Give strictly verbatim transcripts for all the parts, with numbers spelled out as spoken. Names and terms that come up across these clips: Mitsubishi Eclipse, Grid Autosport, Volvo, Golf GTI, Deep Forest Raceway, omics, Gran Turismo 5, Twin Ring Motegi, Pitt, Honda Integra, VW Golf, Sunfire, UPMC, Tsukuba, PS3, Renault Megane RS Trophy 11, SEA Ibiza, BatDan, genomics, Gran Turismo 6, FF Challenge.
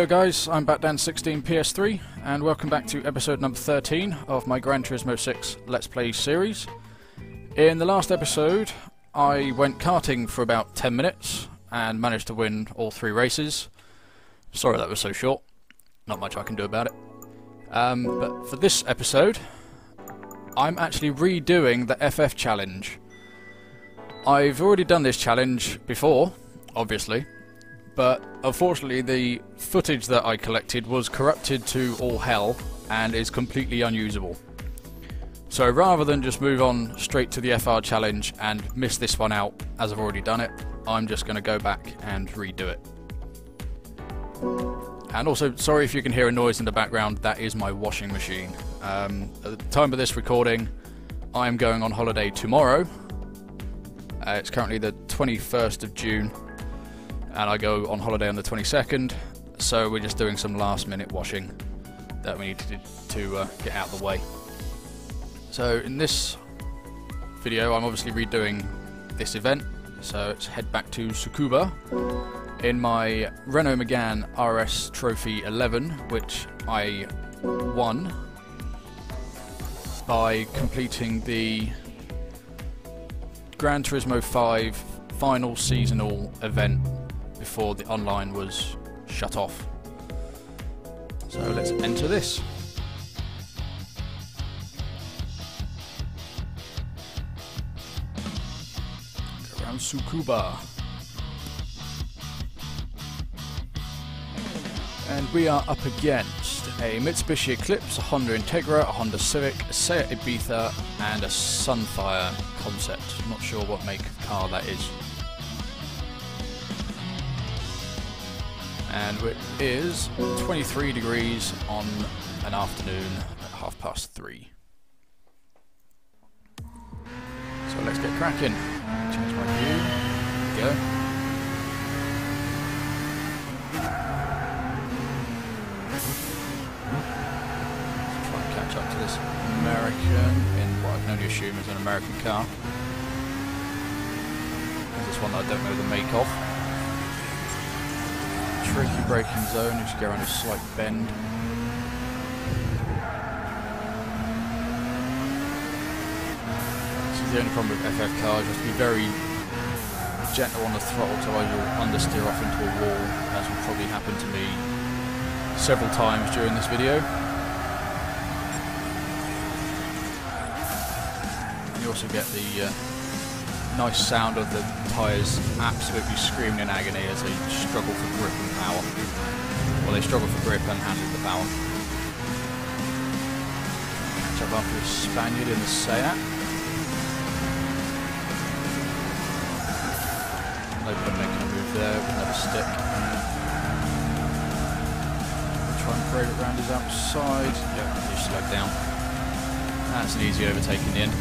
Hello guys, I'm BatDan sixteen P S three and welcome back to episode number thirteen of my Gran Turismo six Let's Play series. In the last episode I went karting for about ten minutes and managed to win all three races. Sorry that was so short, not much I can do about it. Um, but for this episode I'm actually redoing the F F challenge. I've already done this challenge before, obviously. But unfortunately the footage that I collected was corrupted to all hell and is completely unusable. So rather than just move on straight to the F R challenge and miss this one out as I've already done it, I'm just going to go back and redo it. And also, sorry if you can hear a noise in the background, that is my washing machine. Um, at the time of this recording I am going on holiday tomorrow. Uh, it's currently the twenty-first of June. And I go on holiday on the twenty-second, so we're just doing some last minute washing that we need to, to uh, get out of the way. So in this video I'm obviously redoing this event, so let's head back to Tsukuba in my Renault Megane R S Trophy eleven, which I won by completing the Gran Turismo five final seasonal event before the online was shut off. So let's enter this. Go around Tsukuba. And we are up against a Mitsubishi Eclipse, a Honda Integra, a Honda Civic, a S E A Ibiza and a Sunfire concept. I'm not sure what make of car that is. And it is twenty-three degrees on an afternoon at half past three. So let's get cracking. Change my view. There we go. Let's try and catch up to this American in what I can only assume is an American car. There's this one that I don't know the make of. Tricky braking zone, you just go around a slight bend. This is the only problem with F F cars, you have to be very gentle on the throttle to either you'll understeer off into a wall, as will probably happen to me several times during this video. You also get the uh, nice sound of the tyres absolutely screaming in agony as they struggle for grip and power. Well, they struggle for grip and handle the power. Catch up after the Spaniard in the S E A. No point making a move there with another stick. Try and braid it round his outside. Yeah, you slowed down. That's an easy overtake in the end.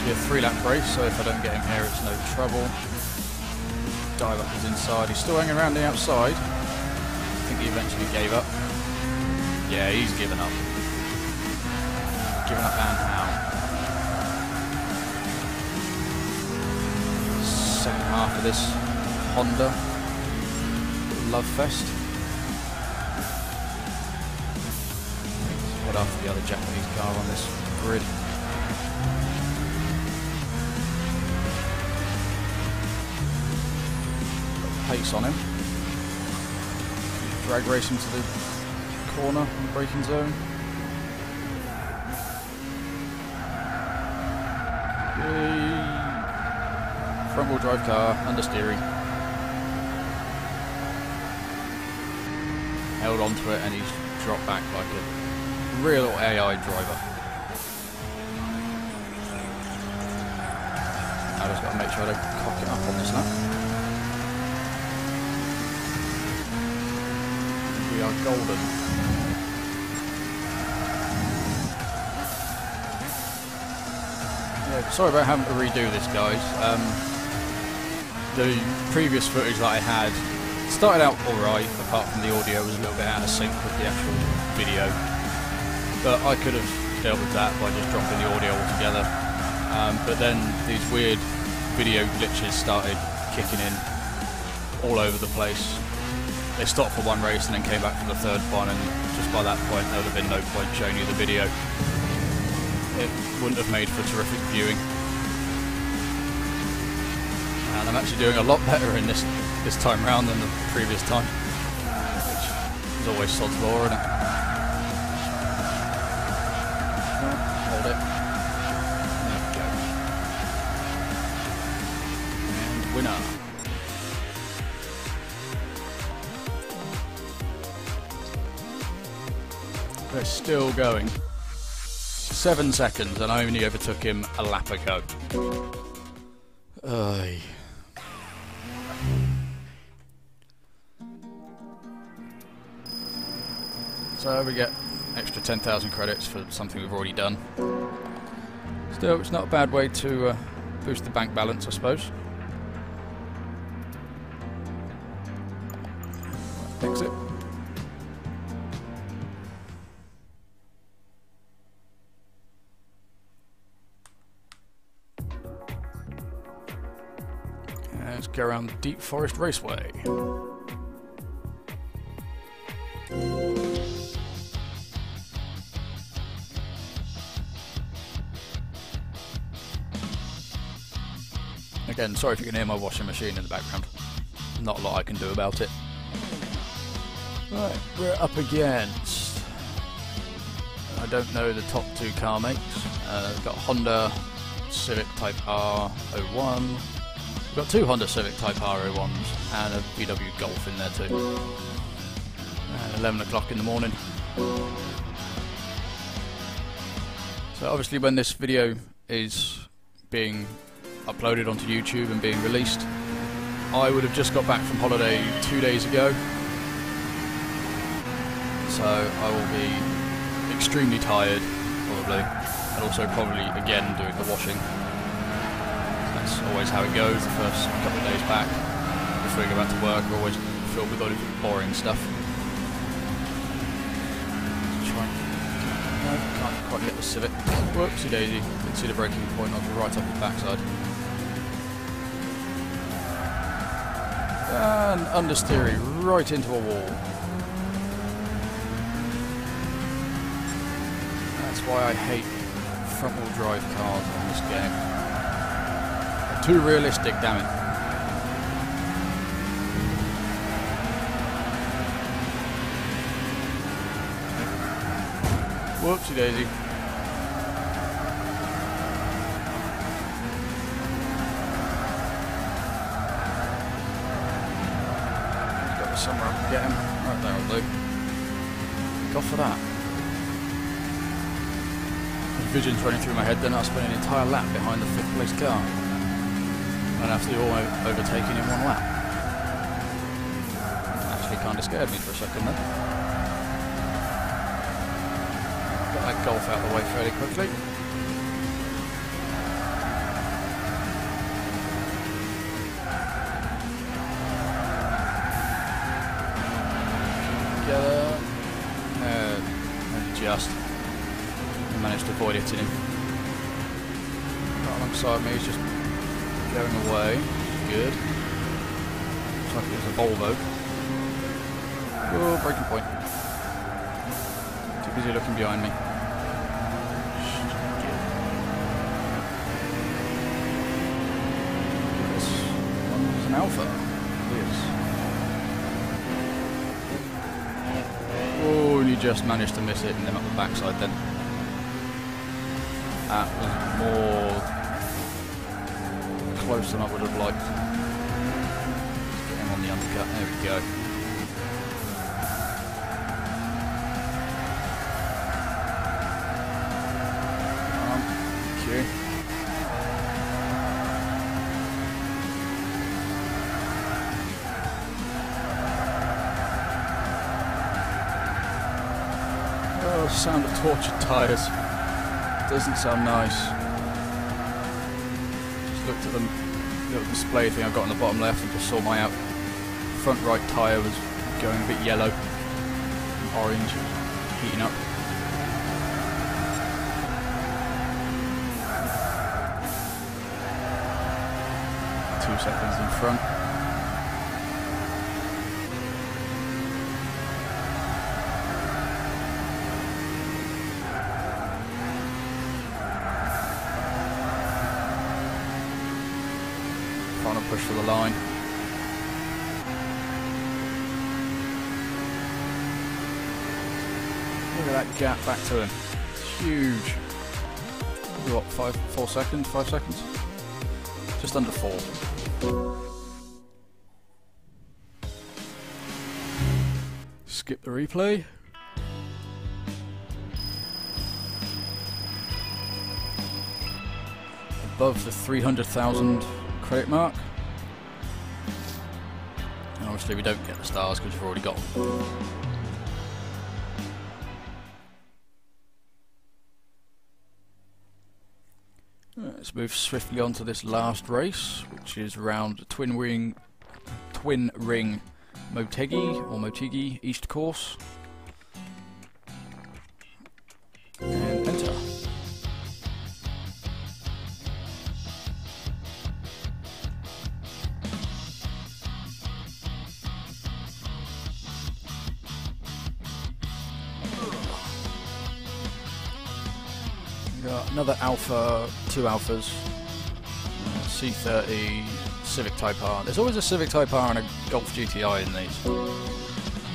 A three-lap race, so if I don't get him here it's no trouble. Dive up his inside, he's still hanging around the outside. I think he eventually gave up. Yeah, he's given up. Given up and how. Second half of this Honda Love Fest. Let's head after the other Japanese car on this grid. Pace on him. Drag race him to the corner on the braking zone. Yay. Front wheel drive car, understeering. Held onto it and he's dropped back like a real A I driver. I just got to make sure I don't cock it up on this lap. We are golden. Yeah, sorry about having to redo this, guys. Um, the previous footage that I had started out alright, apart from the audio was a little bit out of sync with the actual video. But I could have dealt with that by just dropping the audio altogether. Um, but then these weird video glitches started kicking in all over the place. They stopped for one race and then came back for the third one, and just by that point there would have been no point showing you the video. It wouldn't have made for terrific viewing. And I'm actually doing a lot better in this this time round than the previous time, which is always sod's law, isn't it? Hold it. There we go. And winner. They're still going. Seven seconds, and I only overtook him a lap ago. Aye. So we get extra ten thousand credits for something we've already done. Still, it's not a bad way to uh, boost the bank balance, I suppose. Exit. Let's go around the Deep Forest Raceway. Again, sorry if you can hear my washing machine in the background. Not a lot I can do about it. Right, we're up against... I don't know the top two car makes. Uh, we've got Honda Civic Type R zero one. We've got two Honda Civic Type R zero ones and a V W Golf in there too. And eleven o'clock in the morning. So obviously when this video is being uploaded onto YouTube and being released, I would have just got back from holiday two days ago. So I will be extremely tired, probably, and also probably again doing the washing. That's always how it goes, the first couple of days back before we go back to work, we're always filled with all the boring stuff. Try no, can't quite get the Civic. Whoopsie daisy, didn't see the braking point, I was right up the backside. And understeery right into a wall. That's why I hate front wheel drive cars on this game. Too realistic, damn it. Whoopsie daisy. Got somewhere I can get him. Right, there will do. Go for that. The vision's running through my head, then I spent an entire lap behind the fifth place car. And after all, I've overtaken in one lap. Actually kind of scared me for a second then. Got that Golf out of the way fairly quickly. Together. Uh, just managed to avoid hitting him. Right alongside me, he's just going away, good. Looks like it was a Volvo. Oh, breaking point. Too busy looking behind me. This one's an Alpha. Yes. Oh, and you just managed to miss it and then up the backside then. That was more close than I would have liked. Let's get him on the undercut, there we go. Um, Q. Oh, sound of tortured tyres. Doesn't sound nice. Looked at them little display thing I got on the bottom left and just saw my out front right tyre was going a bit yellow and orange, heating up. Two seconds in front. Final push for the line. Look at that gap back to him. It's huge. What, five, four seconds, five seconds? Just under four. Skip the replay. Above the three hundred thousand credit mark. And obviously we don't get the stars because we've already got them. Let's move swiftly on to this last race, which is round the Twin Ring, Twin Ring Motegi or Motegi East Course. And enter. Another Alpha, two Alphas, uh, C thirty, Civic Type R. There's always a Civic Type R and a Golf G T I in these.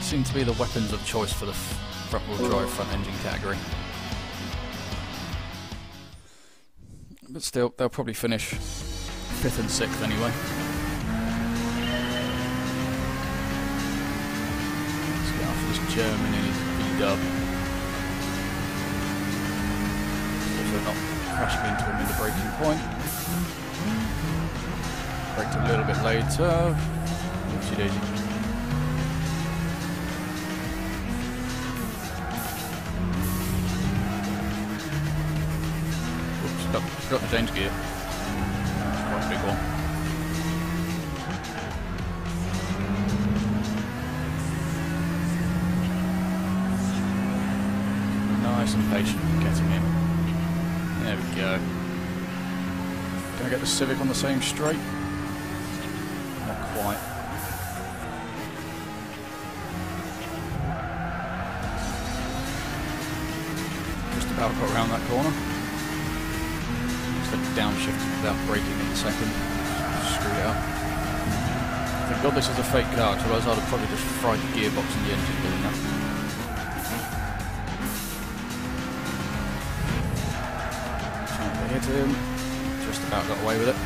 Seem to be the weapons of choice for the front-wheel drive, front-engine category. But still, they'll probably finish fifth and sixth anyway. Let's get after this Germany B-dub. Not crashing into him in the braking point. Braked a little bit later. Oopsie daisy. Oops, got, forgot to change gear. That's quite a big one. Nice and patient getting in. There we go. Can I get the Civic on the same straight? Not quite. Just about got around that corner. Just like downshifted without braking in a second. Screw it up. Thank God this is a fake car, because otherwise I'd have probably just fried the gearbox and the engine doing that. Hit him. Just about got away with it.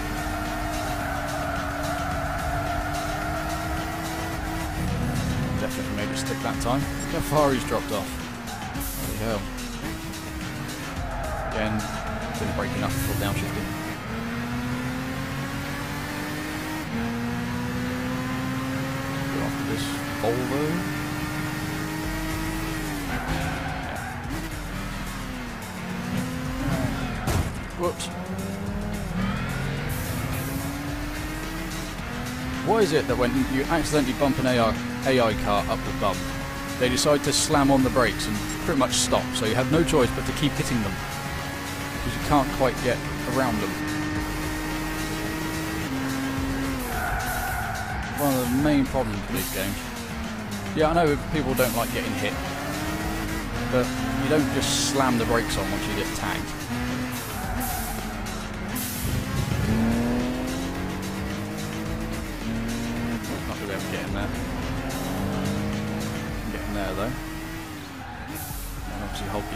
Definitely made it stick that time. Look how far he's dropped off. Holy hell. Again, didn't break enough for downshifting. Go after this Volvo. Whoops. What is it that when you accidentally bump an A I, A I car up the bump, they decide to slam on the brakes and pretty much stop, so you have no choice but to keep hitting them, because you can't quite get around them. One of the main problems with these games. Yeah, I know people don't like getting hit, but you don't just slam the brakes on once you get tagged.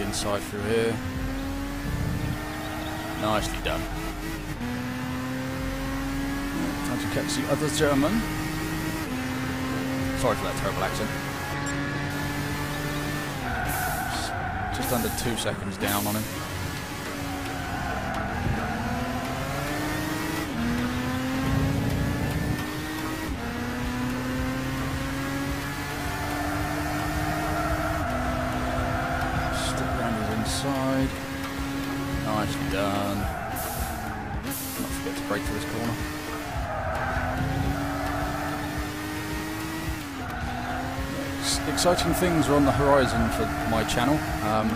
Inside through here. Nicely done. Time to catch the other German. Sorry for that terrible accent. Just under two seconds down on him. Nicely done. Not forget to brake for this corner. ex exciting things are on the horizon for my channel, um,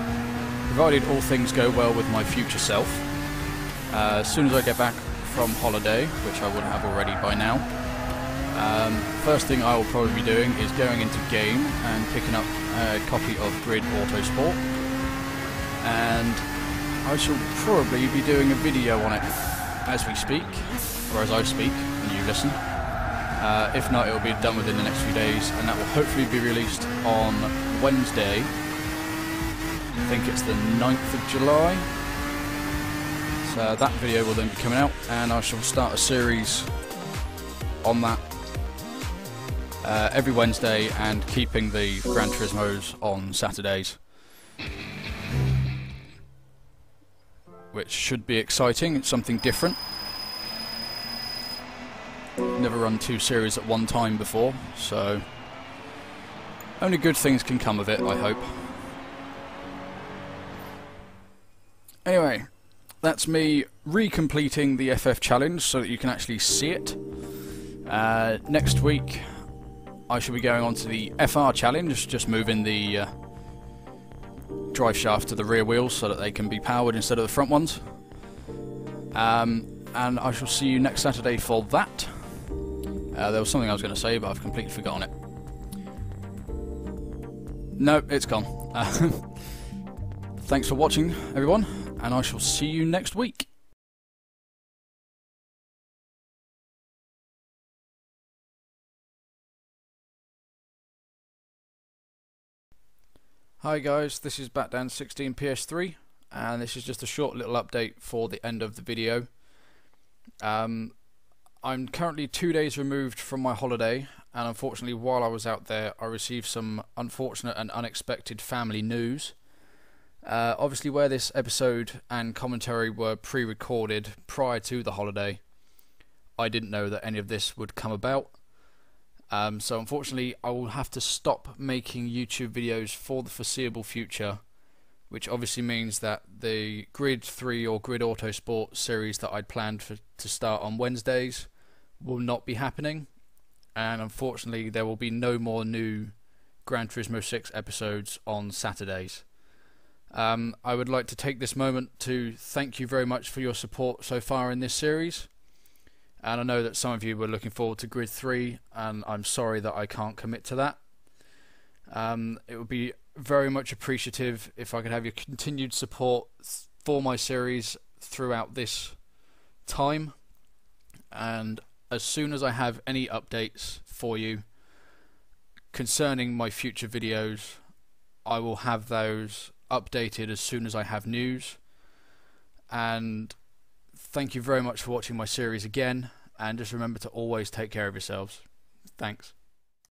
provided all things go well with my future self. Uh, as soon as I get back from holiday, which I would have already by now, um, first thing I will probably be doing is going into game and picking up a copy of Grid Autosport, and I shall probably be doing a video on it as we speak, or as I speak and you listen. Uh, if not, it will be done within the next few days, and that will hopefully be released on Wednesday. I think it's the ninth of July. So that video will then be coming out, and I shall start a series on that uh, every Wednesday, and keeping the Gran Turismos on Saturdays, which should be exciting. It's something different. Never run two series at one time before, so only good things can come of it, I hope. Anyway, that's me re-completing the F F challenge so that you can actually see it. Uh, next week I shall be going on to the F R challenge, just moving the uh, drive shaft to the rear wheels so that they can be powered instead of the front ones. Um, and I shall see you next Saturday for that. Uh, there was something I was going to say, but I've completely forgotten it. No, it's gone. Uh, thanks for watching, everyone, and I shall see you next week. Hi guys, this is BatDan sixteen P S three, and this is just a short little update for the end of the video. Um, I'm currently two days removed from my holiday, and unfortunately while I was out there I received some unfortunate and unexpected family news. Uh, obviously where this episode and commentary were pre-recorded prior to the holiday, I didn't know that any of this would come about. Um, so unfortunately I will have to stop making YouTube videos for the foreseeable future, which obviously means that the Grid three or Grid Autosport series that I'd planned for, to start on Wednesdays will not be happening, and unfortunately there will be no more new Gran Turismo six episodes on Saturdays. Um, I would like to take this moment to thank you very much for your support so far in this series, and I know that some of you were looking forward to Grid three, and I'm sorry that I can't commit to that. Um, it would be very much appreciative if I could have your continued support for my series throughout this time, and as soon as I have any updates for you concerning my future videos, I will have those updated as soon as I have news. And thank you very much for watching my series again, and just remember to always take care of yourselves. Thanks.